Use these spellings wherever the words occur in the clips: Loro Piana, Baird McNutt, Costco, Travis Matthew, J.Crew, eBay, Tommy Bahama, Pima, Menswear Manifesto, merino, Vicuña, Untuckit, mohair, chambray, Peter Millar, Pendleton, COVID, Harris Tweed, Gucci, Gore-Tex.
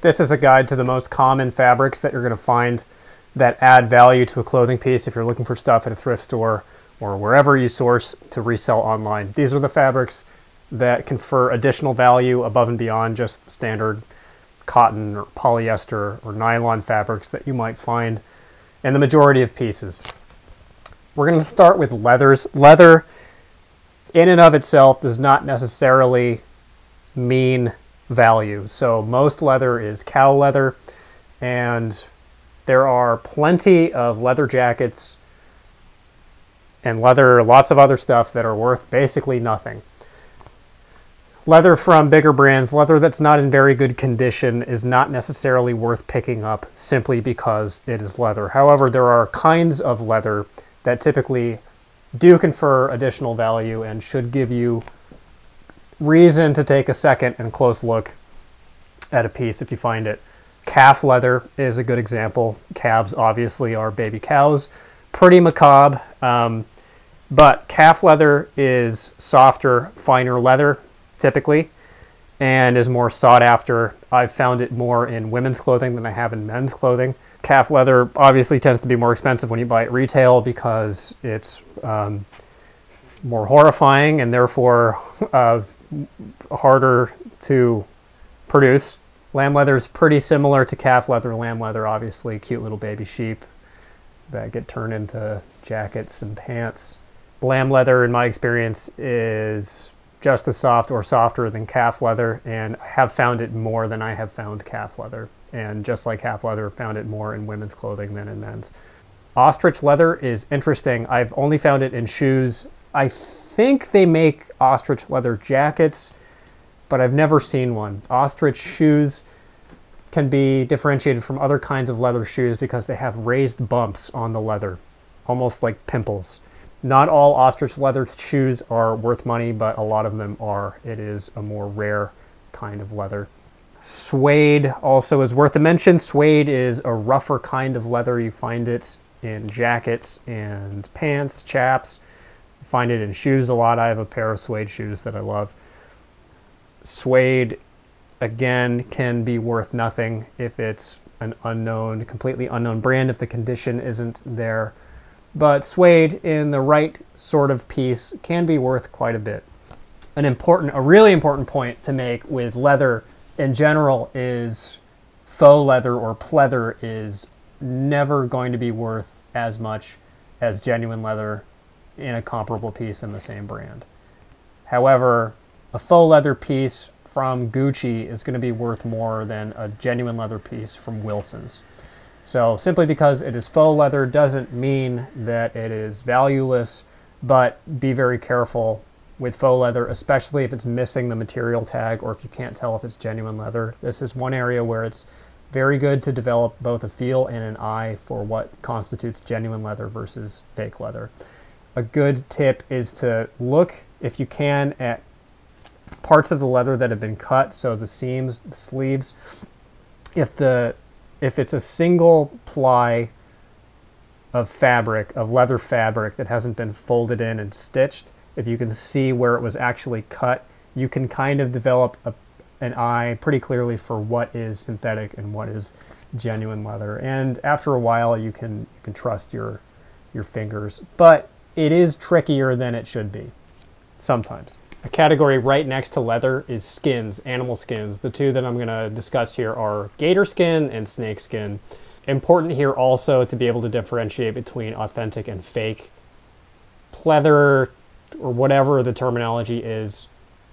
This is a guide to the most common fabrics that you're going to find that add value to a clothing piece if you're looking for stuff at a thrift store or wherever you source to resell online. These are the fabrics that confer additional value above and beyond just standard cotton or polyester or nylon fabrics that you might find in the majority of pieces. We're going to start with leathers. Leather in and of itself does not necessarily mean value. So most leather is cow leather, and there are plenty of leather jackets and leather, lots of other stuff that are worth basically nothing. Leather from bigger brands, leather that's not in very good condition, is not necessarily worth picking up simply because it is leather. However, there are kinds of leather that typically do confer additional value and should give you reason to take a second and close look at a piece if you find it. Calf leather is a good example. Calves obviously are baby cows. Pretty macabre, but calf leather is softer, finer leather typically, and is more sought after. I've found it more in women's clothing than I have in men's clothing. Calf leather obviously tends to be more expensive when you buy it retail because it's more horrifying and therefore harder to produce. Lamb leather is pretty similar to calf leather. Lamb leather, obviously, cute little baby sheep that get turned into jackets and pants. Lamb leather, in my experience, is just as soft or softer than calf leather, and I have found it more than I have found calf leather. And just like calf leather, found it more in women's clothing than in men's. Ostrich leather is interesting. I've only found it in shoes. I think they make ostrich leather jackets, but I've never seen one. Ostrich shoes can be differentiated from other kinds of leather shoes because they have raised bumps on the leather, almost like pimples. Not all ostrich leather shoes are worth money, but a lot of them are. It is a more rare kind of leather. Suede also is worth a mention. Suede is a rougher kind of leather. You find it in jackets and pants, chaps. You find it in shoes a lot. I have a pair of suede shoes that I love. Suede, again, can be worth nothing if it's an unknown, completely unknown brand, if the condition isn't there. But suede in the right sort of piece can be worth quite a bit. A really important point to make with leather in general is faux leather or pleather is never going to be worth as much as genuine leather in a comparable piece in the same brand. However, a faux leather piece from Gucci is going to be worth more than a genuine leather piece from Wilson's. So simply because it is faux leather doesn't mean that it is valueless, but be very careful with faux leather, especially if it's missing the material tag or if you can't tell if it's genuine leather. This is one area where it's very good to develop both a feel and an eye for what constitutes genuine leather versus fake leather. A good tip is to look, if you can, at parts of the leather that have been cut, so the seams, the sleeves. If it's a single ply of fabric, of leather fabric that hasn't been folded in and stitched, if you can see where it was actually cut, you can kind of develop an eye pretty clearly for what is synthetic and what is genuine leather. And after a while, you can trust your fingers. But it is trickier than it should be, sometimes. A category right next to leather is skins, animal skins. The two that I'm going to discuss here are gator skin and snake skin. Important here also to be able to differentiate between authentic and fake. Pleather, or whatever the terminology is,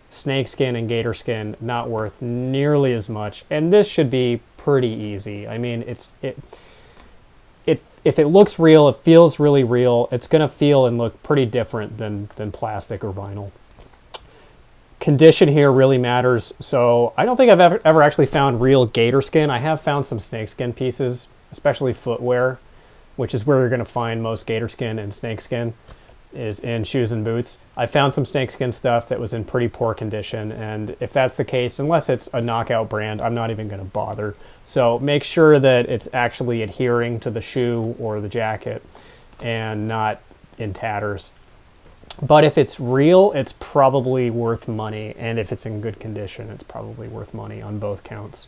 snake skin and gator skin, not worth nearly as much. And this should be pretty easy. I mean, if it looks real, it feels really real, it's going to feel and look pretty different than plastic or vinyl. Condition here really matters. So I don't think I've ever actually found real gator skin. I have found some snakeskin pieces, especially footwear, which is where you're going to find most gator skin and snakeskin, is in shoes and boots. I found some snakeskin stuff that was in pretty poor condition, and if that's the case, unless it's a knockout brand, I'm not even going to bother. So make sure that it's actually adhering to the shoe or the jacket and not in tatters. But if it's real, it's probably worth money. And if it's in good condition, it's probably worth money on both counts.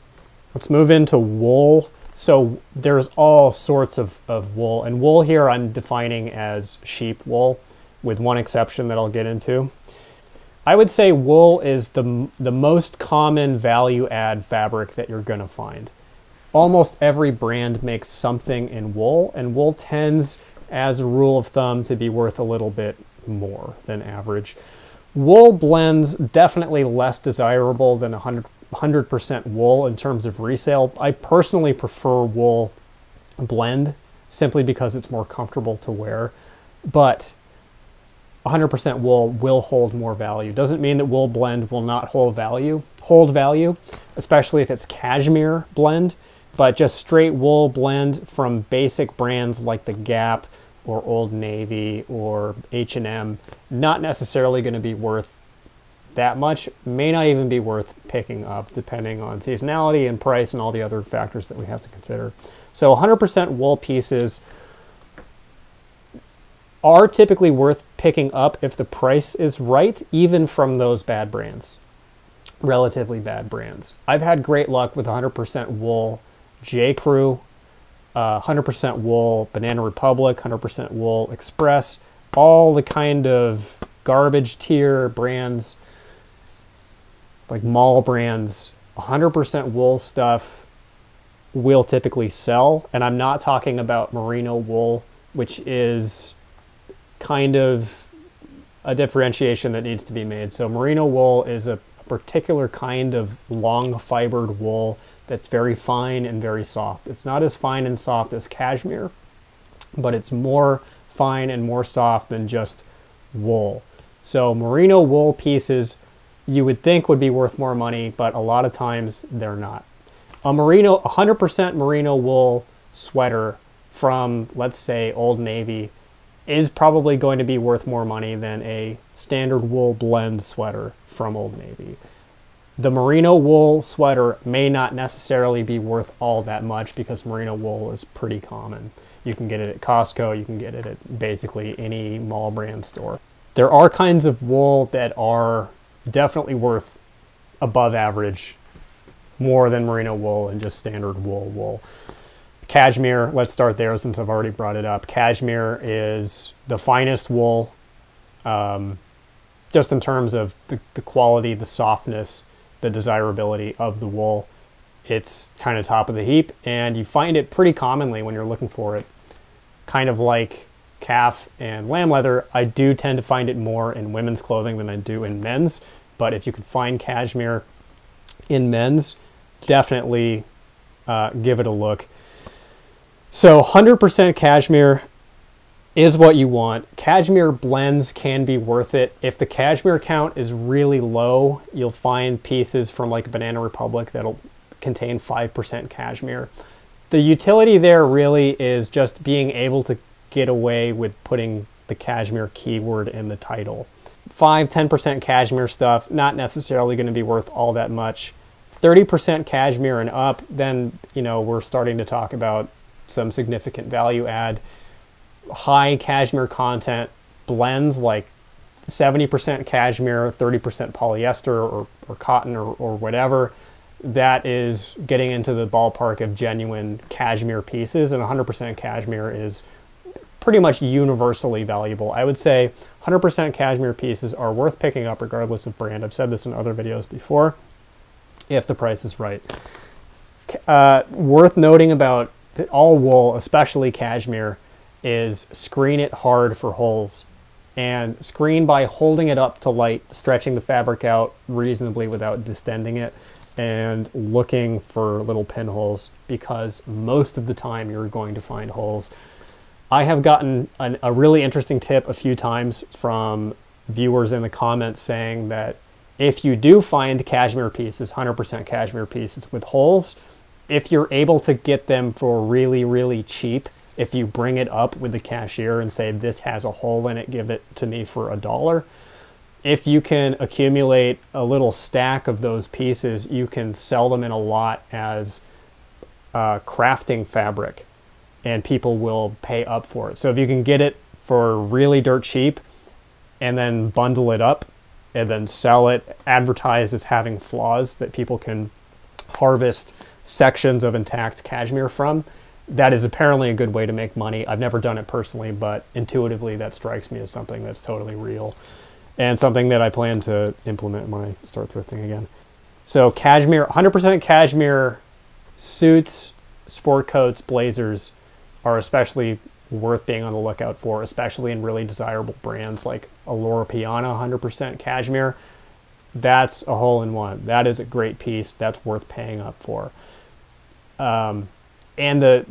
Let's move into wool. So there's all sorts of wool, and wool here I'm defining as sheep wool, with one exception that I'll get into. I would say wool is the most common value add fabric that you're gonna find. Almost every brand makes something in wool, and wool tends, as a rule of thumb, to be worth a little bit more than average. Wool blends, definitely less desirable than 100% wool in terms of resale. I personally prefer wool blend simply because it's more comfortable to wear, but 100% wool will hold more value. Doesn't mean that wool blend will not hold value, especially if it's cashmere blend, but just straight wool blend from basic brands like The Gap or Old Navy or H&M, not necessarily going to be worth that much, may not even be worth picking up depending on seasonality and price and all the other factors that we have to consider. So 100% wool pieces are typically worth picking up if the price is right, even from those bad brands, relatively bad brands. I've had great luck with 100% wool J.Crew, 100% wool Banana Republic, 100% wool Express, all the kind of garbage tier brands, like mall brands. 100% wool stuff will typically sell, and I'm not talking about merino wool, which is kind of a differentiation that needs to be made. So merino wool is a particular kind of long fibered wool that's very fine and very soft. It's not as fine and soft as cashmere, but it's more fine and more soft than just wool. So merino wool pieces you would think would be worth more money, but a lot of times they're not. A merino, 100% merino wool sweater from, let's say, Old Navy is probably going to be worth more money than a standard wool blend sweater from Old Navy. The merino wool sweater may not necessarily be worth all that much because merino wool is pretty common. You can get it at Costco, you can get it at basically any mall brand store. There are kinds of wool that are definitely worth above average, more than merino wool and just standard wool. Cashmere, let's start there since I've already brought it up. Cashmere is the finest wool, just in terms of the quality, the softness, the desirability of the wool. It's kind of top of the heap, and you find it pretty commonly when you're looking for it. Kind of like calf and lamb leather, I do tend to find it more in women's clothing than I do in men's, but if you can find cashmere in men's, definitely give it a look. So 100% cashmere is what you want. Cashmere blends can be worth it. If the cashmere count is really low, you'll find pieces from like Banana Republic that'll contain 5% cashmere. The utility there really is just being able to get away with putting the cashmere keyword in the title. 5-10% cashmere stuff, not necessarily going to be worth all that much. 30% cashmere and up, then, you know, we're starting to talk about some significant value add. High cashmere content blends like 70% cashmere, 30% polyester or cotton or whatever. That is getting into the ballpark of genuine cashmere pieces, and 100% cashmere is pretty much universally valuable. I would say 100% cashmere pieces are worth picking up regardless of brand. I've said this in other videos before, if the price is right. Worth noting about all wool, especially cashmere, is screen it hard for holes, and screen by holding it up to light, stretching the fabric out reasonably without distending it, and looking for little pinholes, because most of the time you're going to find holes. I have gotten a really interesting tip a few times from viewers in the comments saying that if you do find cashmere pieces, 100% cashmere pieces with holes, if you're able to get them for really, really cheap, if you bring it up with the cashier and say, this has a hole in it, give it to me for $1, if you can accumulate a little stack of those pieces, you can sell them in a lot as crafting fabric, and people will pay up for it. So if you can get it for really dirt cheap and then bundle it up and then sell it, advertised as having flaws that people can harvest, sections of intact cashmere from. That is apparently a good way to make money. I've never done it personally, but intuitively that strikes me as something that's totally real and something that I plan to implement when I start thrifting again. So cashmere, 100% cashmere suits, sport coats, blazers are especially worth being on the lookout for, especially in really desirable brands like Loro Piana 100% cashmere. That's a hole-in-one. That is a great piece. That's worth paying up for. And the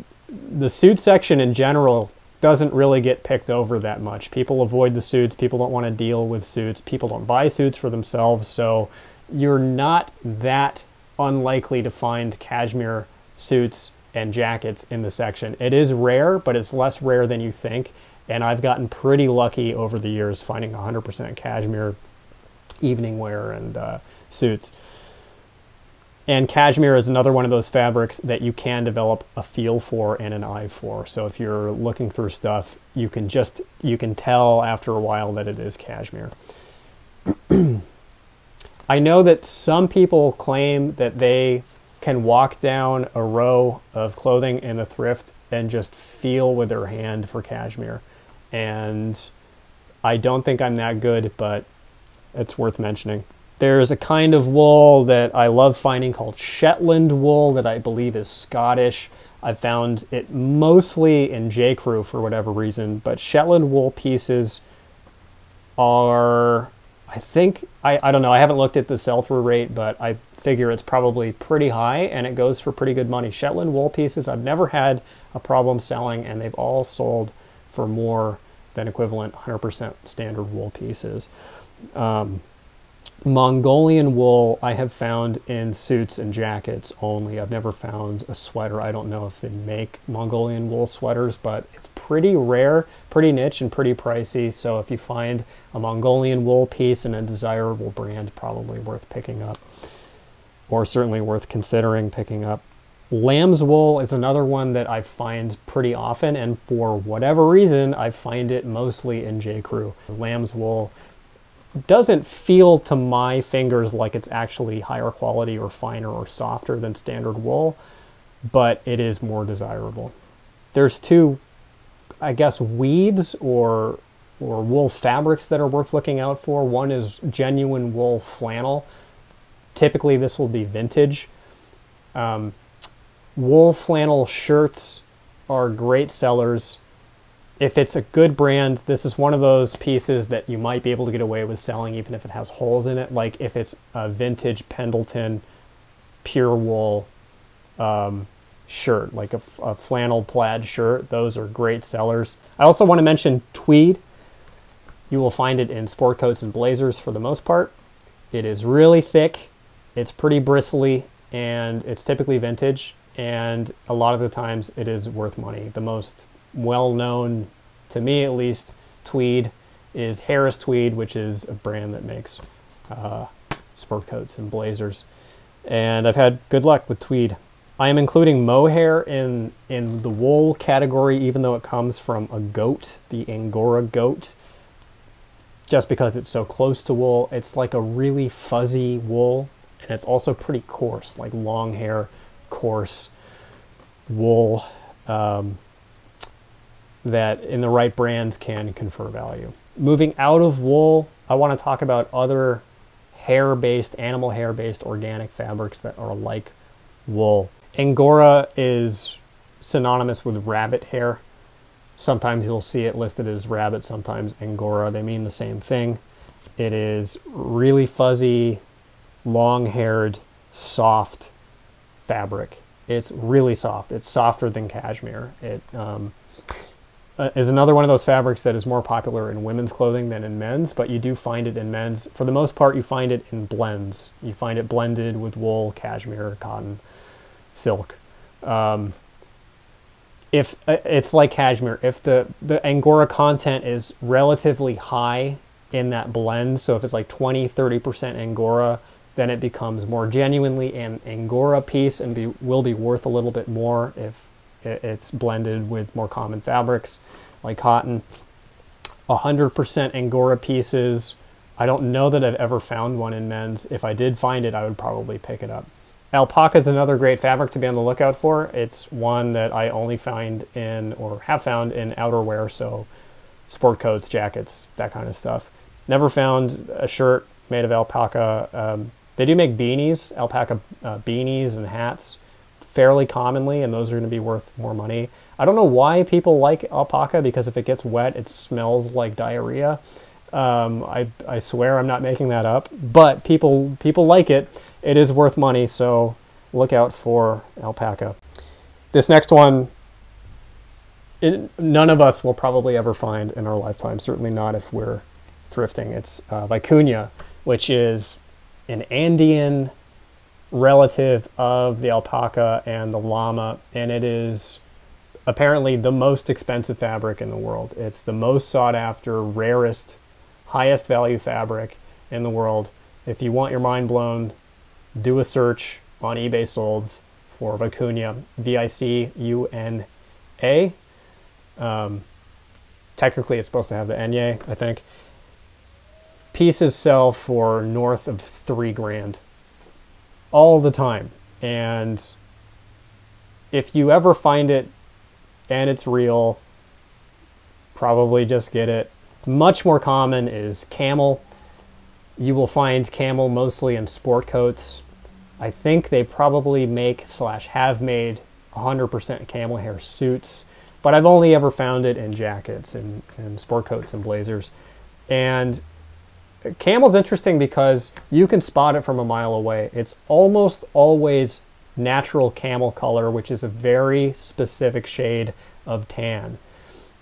suit section in general doesn't really get picked over that much. People avoid the suits. People don't want to deal with suits. People don't buy suits for themselves. So you're not that unlikely to find cashmere suits and jackets in the section. It is rare, but it's less rare than you think. And I've gotten pretty lucky over the years finding 100% cashmere evening wear and suits. And cashmere is another one of those fabrics that you can develop a feel for and an eye for. So if you're looking through stuff, you can tell after a while that it is cashmere. I know that some people claim that they can walk down a row of clothing in the thrift and just feel with their hand for cashmere. And I don't think I'm that good, but it's worth mentioning. There's a kind of wool that I love finding called Shetland wool that I believe is Scottish. I found it mostly in J.Crew for whatever reason, but Shetland wool pieces are, I think, I don't know, I haven't looked at the sell-through rate, but I figure it's probably pretty high and it goes for pretty good money. Shetland wool pieces, I've never had a problem selling, and they've all sold for more than equivalent 100% standard wool pieces. Mongolian wool I have found in suits and jackets only. I've never found a sweater. I don't know if they make Mongolian wool sweaters, but it's pretty rare, pretty niche, and pretty pricey. So if you find a Mongolian wool piece in a desirable brand, probably worth picking up, or certainly worth considering picking up. Lamb's wool is another one that I find pretty often, and for whatever reason, I find it mostly in J.Crew. Lamb's wool doesn't feel to my fingers like it's actually higher quality or finer or softer than standard wool, but it is more desirable. There's two, I guess, weaves or wool fabrics that are worth looking out for. One is genuine wool flannel. Typically this will be vintage. Wool flannel shirts are great sellers. If it's a good brand, this is one of those pieces that you might be able to get away with selling even if it has holes in it. Like if it's a vintage Pendleton pure wool shirt, like a flannel plaid shirt, those are great sellers. I also want to mention tweed. You will find it in sport coats and blazers for the most part. It is really thick, it's pretty bristly, and it's typically vintage. And a lot of the times it is worth money. The most well-known, to me at least, tweed is Harris Tweed, which is a brand that makes sport coats and blazers. And I've had good luck with tweed. I am including mohair in the wool category, even though it comes from a goat, the Angora goat, just because it's so close to wool. It's like a really fuzzy wool, and it's also pretty coarse, like long hair, coarse wool. That in the right brands can confer value. Moving out of wool, I want to talk about other hair-based, animal hair-based organic fabrics that are like wool. Angora is synonymous with rabbit hair. Sometimes you'll see it listed as rabbit, sometimes Angora. They mean the same thing. It is really fuzzy, long-haired, soft fabric. It's really soft. It's softer than cashmere. It is another one of those fabrics that is more popular in women's clothing than in men's, but you do find it in men's. For the most part, you find it in blends. You find it blended with wool, cashmere, cotton, silk. If it's like cashmere, if the Angora content is relatively high in that blend, so if it's like 20, 30% Angora, then it becomes more genuinely an Angora piece and will be worth a little bit more if it's blended with more common fabrics like cotton. 100% Angora pieces, I don't know that I've ever found one in men's. If I did find it, I would probably pick it up. Alpaca is another great fabric to be on the lookout for. It's one that I only find in, or have found in, outerwear, so sport coats, jackets, that kind of stuff. Never found a shirt made of alpaca. They do make beanies, alpaca beanies and hats fairly commonly, and those are going to be worth more money. I don't know why people like alpaca, because if it gets wet, it smells like diarrhea. I swear I'm not making that up, but people like it. It is worth money, so look out for alpaca. This next one, none of us will probably ever find in our lifetime, certainly not if we're thrifting. It's Vicuña, which is an Andean relative of the alpaca and the llama, and it is apparently the most expensive fabric in the world. It's the most sought after, rarest, highest value fabric in the world. If you want your mind blown, do a search on eBay solds for Vicuña, V-I-C-U-N-A. Technically it's supposed to have the N-Y, I think. Pieces sell for north of $3 grand all the time. And if you ever find it and it's real, probably just get it. Much more common is camel. You will find camel mostly in sport coats. I think they probably make / have made 100% camel hair suits, but I've only ever found it in jackets and sport coats and blazers. And camel's interesting because you can spot it from a mile away. It's almost always natural camel color, which is a very specific shade of tan,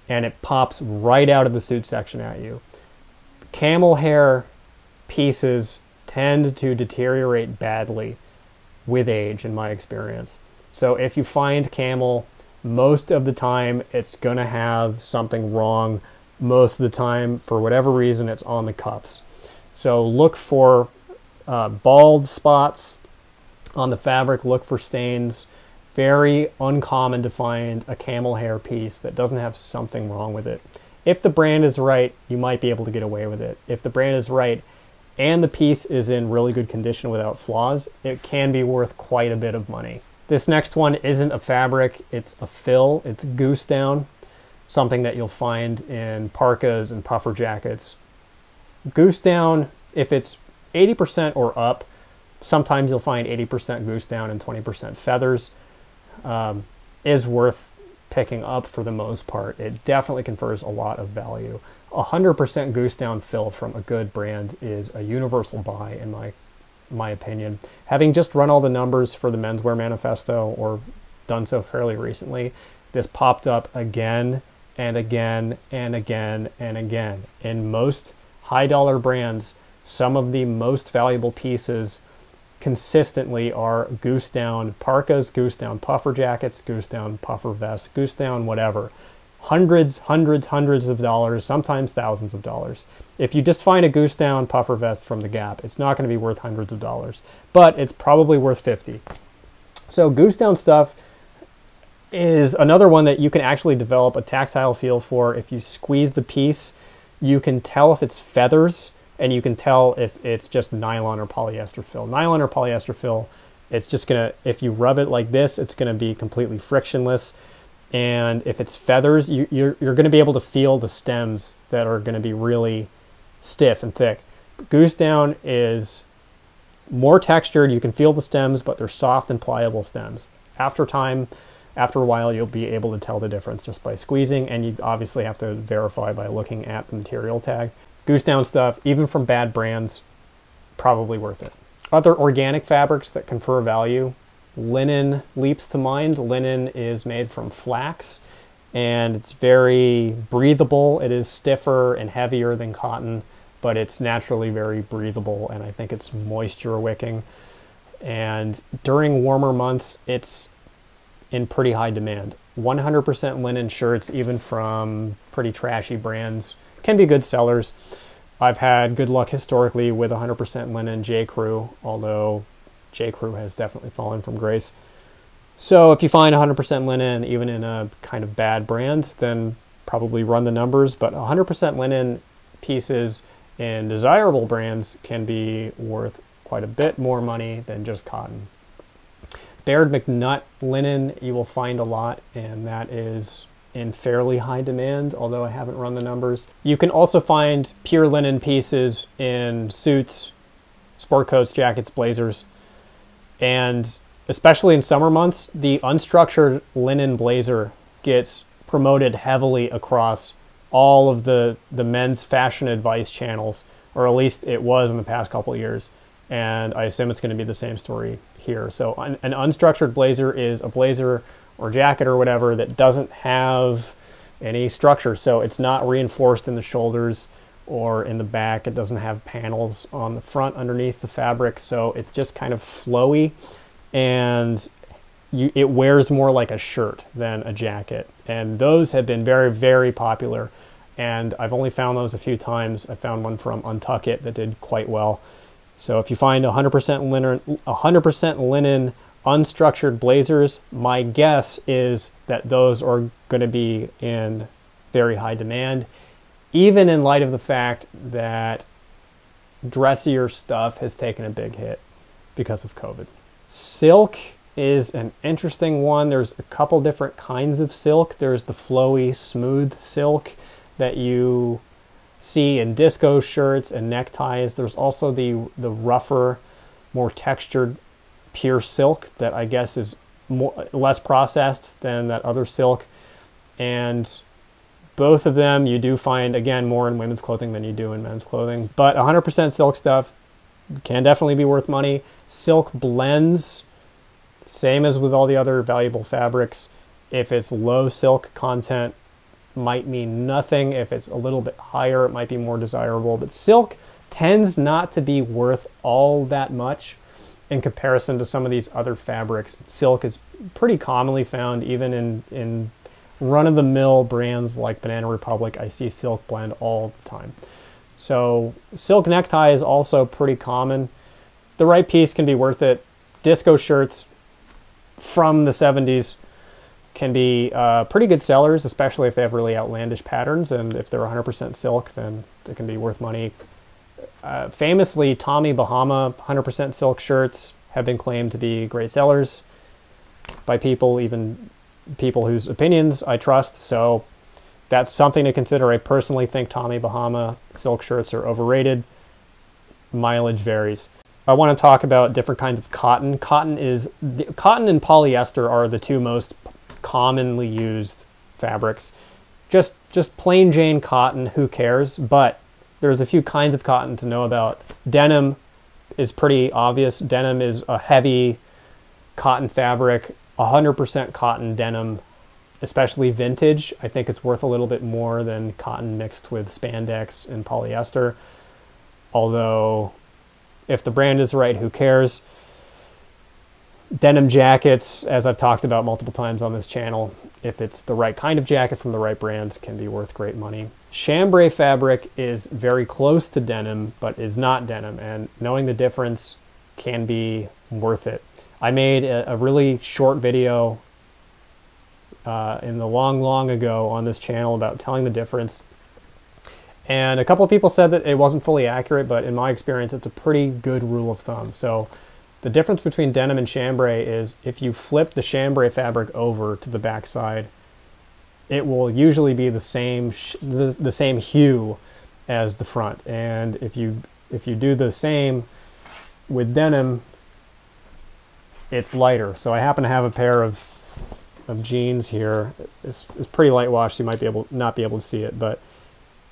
and it pops right out of the suit section at you. Camel hair pieces tend to deteriorate badly with age, in my experience. So if you find camel, most of the time it's gonna have something wrong. Most of the time, for whatever reason, it's on the cuffs. So look for bald spots on the fabric, look for stains. Very uncommon to find a camel hair piece that doesn't have something wrong with it. If the brand is right, you might be able to get away with it. If the brand is right and the piece is in really good condition without flaws, it can be worth quite a bit of money. This next one isn't a fabric, it's a fill. It's goose down, something that you'll find in parkas and puffer jackets. Goose down, if it's 80% or up, sometimes you'll find 80% goose down and 20% feathers, is worth picking up for the most part. It definitely confers a lot of value. 100% goose down fill from a good brand is a universal buy in my opinion. Having just run all the numbers for the Menswear Manifesto, or done so fairly recently, this popped up again and again and again and again. In most high dollar brands, some of the most valuable pieces consistently are goose down parkas, goose down puffer jackets, goose down puffer vests, goose down whatever. Hundreds of dollars, sometimes thousands of dollars. If you just find a goose down puffer vest from the Gap, it's not going to be worth hundreds of dollars, but it's probably worth 50. So goose down stuff is another one that you can actually develop a tactile feel for. If you squeeze the piece, you can tell if it's feathers, and you can tell if it's just nylon or polyester fill. Nylon or polyester fill, it's just gonna, if you rub it like this, it's gonna be completely frictionless. And if it's feathers, you're gonna be able to feel the stems that are gonna be really stiff and thick. Goose down is more textured, you can feel the stems, but they're soft and pliable stems. After a while, you'll be able to tell the difference just by squeezing, and you obviously have to verify by looking at the material tag. Goose down stuff, even from bad brands, probably worth it. Other organic fabrics that confer value, linen leaps to mind. Linen is made from flax, and it's very breathable. It is stiffer and heavier than cotton, but it's naturally very breathable, and I think it's moisture wicking. And during warmer months, it's in pretty high demand. 100% linen shirts, even from pretty trashy brands, can be good sellers. I've had good luck historically with 100% linen J.Crew, although J.Crew has definitely fallen from grace. So if you find 100% linen, even in a kind of bad brand, then probably run the numbers, but 100% linen pieces in desirable brands can be worth quite a bit more money than just cotton. Baird McNutt linen you will find a lot, and that is in fairly high demand, although I haven't run the numbers. You can also find pure linen pieces in suits, sport coats, jackets, blazers, and especially in summer months, the unstructured linen blazer gets promoted heavily across all of the men's fashion advice channels, or at least it was in the past couple of years. And I assume it's going to be the same story here. So an unstructured blazer is a blazer or jacket or whatever that doesn't have any structure. So it's not reinforced in the shoulders or in the back. It doesn't have panels on the front underneath the fabric. So it's just kind of flowy, and it wears more like a shirt than a jacket. And those have been very, very popular. And I've only found those a few times. I found one from Untuckit that did quite well. So if you find 100% linen unstructured blazers, my guess is that those are going to be in very high demand, even in light of the fact that dressier stuff has taken a big hit because of COVID. Silk is an interesting one. There's a couple different kinds of silk. There's the flowy, smooth silk that you see in disco shirts and neckties. There's also the rougher, more textured, pure silk that I guess is less processed than that other silk. And both of them you do find, again, more in women's clothing than you do in men's clothing. But 100% silk stuff can definitely be worth money. Silk blends, same as with all the other valuable fabrics. If it's low silk content, might mean nothing. If it's a little bit higher, it might be more desirable. But silk tends not to be worth all that much in comparison to some of these other fabrics. Silk is pretty commonly found even in run-of-the-mill brands like Banana Republic. I see silk blend all the time. So silk necktie is also pretty common. The right piece can be worth it. Disco shirts from the 70s can be pretty good sellers, especially if they have really outlandish patterns, and if they're 100% silk, then they can be worth money. Famously, Tommy Bahama 100% silk shirts have been claimed to be great sellers by people, even people whose opinions I trust, so that's something to consider. I personally think Tommy Bahama silk shirts are overrated. Mileage varies. I want to talk about different kinds of cotton. Cotton and polyester are the two most commonly used fabrics. Just plain Jane cotton, who cares? But there's a few kinds of cotton to know about. Denim is pretty obvious. Denim is a heavy cotton fabric. 100% cotton denim, especially vintage, I think it's worth a little bit more than cotton mixed with spandex and polyester. Although, if the brand is right, who cares? Denim jackets, as I've talked about multiple times on this channel, if it's the right kind of jacket from the right brand, can be worth great money. Chambray fabric is very close to denim, but is not denim, and knowing the difference can be worth it. I made a really short video in the long ago on this channel about telling the difference. And a couple of people said that it wasn't fully accurate, but in my experience, it's a pretty good rule of thumb. So the difference between denim and chambray is if you flip the chambray fabric over to the backside, it will usually be the same hue as the front. And if you do the same with denim, it's lighter. So I happen to have a pair of jeans here. It's pretty light washed. You might not be able to see it, but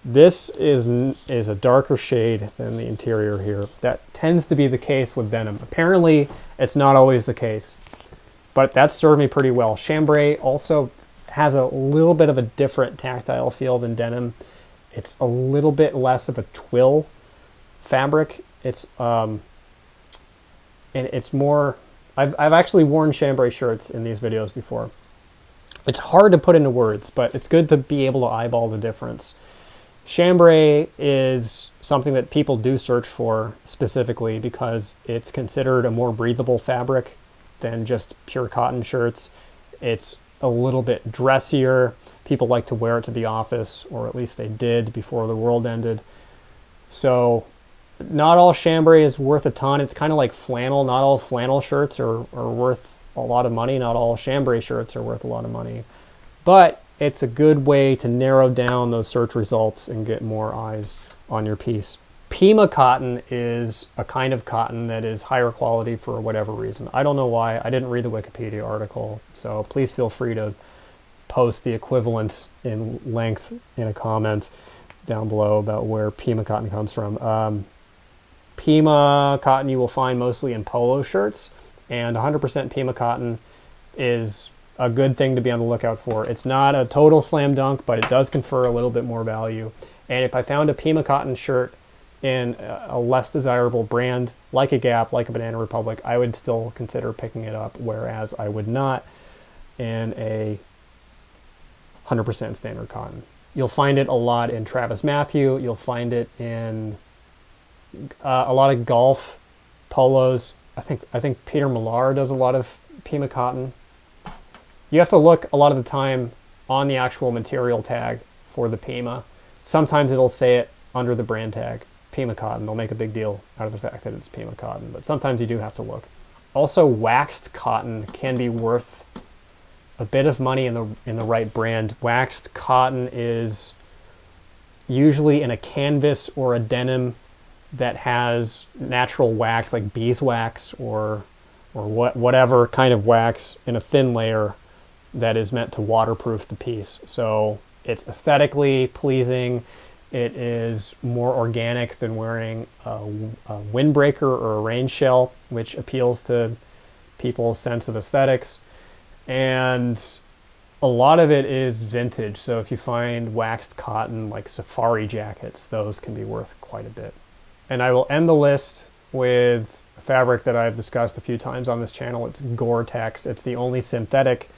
this is a darker shade than the interior here. That tends to be the case with denim. Apparently, it's not always the case, but that served me pretty well. Chambray also has a little bit of a different tactile feel than denim. It's a little bit less of a twill fabric. It's and it's more. I've actually worn chambray shirts in these videos before. It's hard to put into words, but it's good to be able to eyeball the difference. Chambray is something that people do search for specifically because it's considered a more breathable fabric than just pure cotton shirts. It's a little bit dressier. People like to wear it to the office, or at least they did before the world ended. So not all chambray is worth a ton. It's kind of like flannel. Not all flannel shirts are worth a lot of money. Not all chambray shirts are worth a lot of money, but it's a good way to narrow down those search results and get more eyes on your piece. Pima cotton is a kind of cotton that is higher quality for whatever reason. I don't know why. I didn't read the Wikipedia article, so please feel free to post the equivalent in length in a comment down below about where Pima cotton comes from. Pima cotton you will find mostly in polo shirts, and 100% Pima cotton is a good thing to be on the lookout for. It's not a total slam dunk, but it does confer a little bit more value. And if I found a Pima cotton shirt in a less desirable brand, like a Gap, like a Banana Republic, I would still consider picking it up, whereas I would not in a 100% standard cotton. You'll find it a lot in Travis Matthew. You'll find it in a lot of golf polos. I think Peter Millar does a lot of Pima cotton. You have to look a lot of the time on the actual material tag for the Pima. Sometimes it'll say it under the brand tag, Pima cotton. They'll make a big deal out of the fact that it's Pima cotton, but sometimes you do have to look. Also, waxed cotton can be worth a bit of money in the right brand. Waxed cotton is usually in a canvas or a denim that has natural wax, like beeswax or whatever kind of wax in a thin layer that is meant to waterproof the piece. So it's aesthetically pleasing. It is more organic than wearing a windbreaker or a rain shell, which appeals to people's sense of aesthetics. And a lot of it is vintage. So if you find waxed cotton, like safari jackets, those can be worth quite a bit. And I will end the list with a fabric that I've discussed a few times on this channel. It's Gore-Tex. It's the only synthetic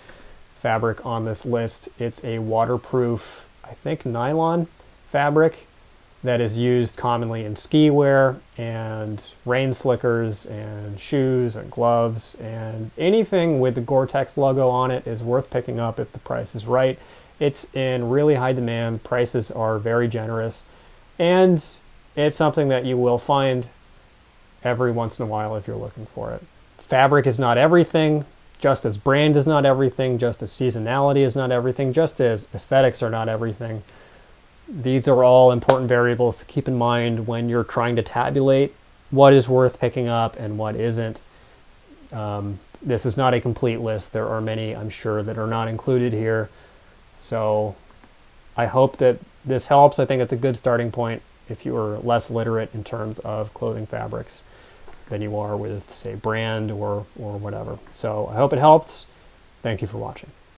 fabric on this list. It's a waterproof, I think, nylon fabric that is used commonly in ski wear and rain slickers and shoes and gloves, and anything with the Gore-Tex logo on it is worth picking up if the price is right. It's in really high demand. Prices are very generous, and it's something that you will find every once in a while if you're looking for it. Fabric is not everything, just as brand is not everything, just as seasonality is not everything, just as aesthetics are not everything. These are all important variables to keep in mind when you're trying to tabulate what is worth picking up and what isn't. This is not a complete list. There are many, I'm sure, that are not included here. So I hope that this helps. I think it's a good starting point if you are less literate in terms of clothing fabrics than you are with, say, brand or whatever. So I hope it helps. Thank you for watching.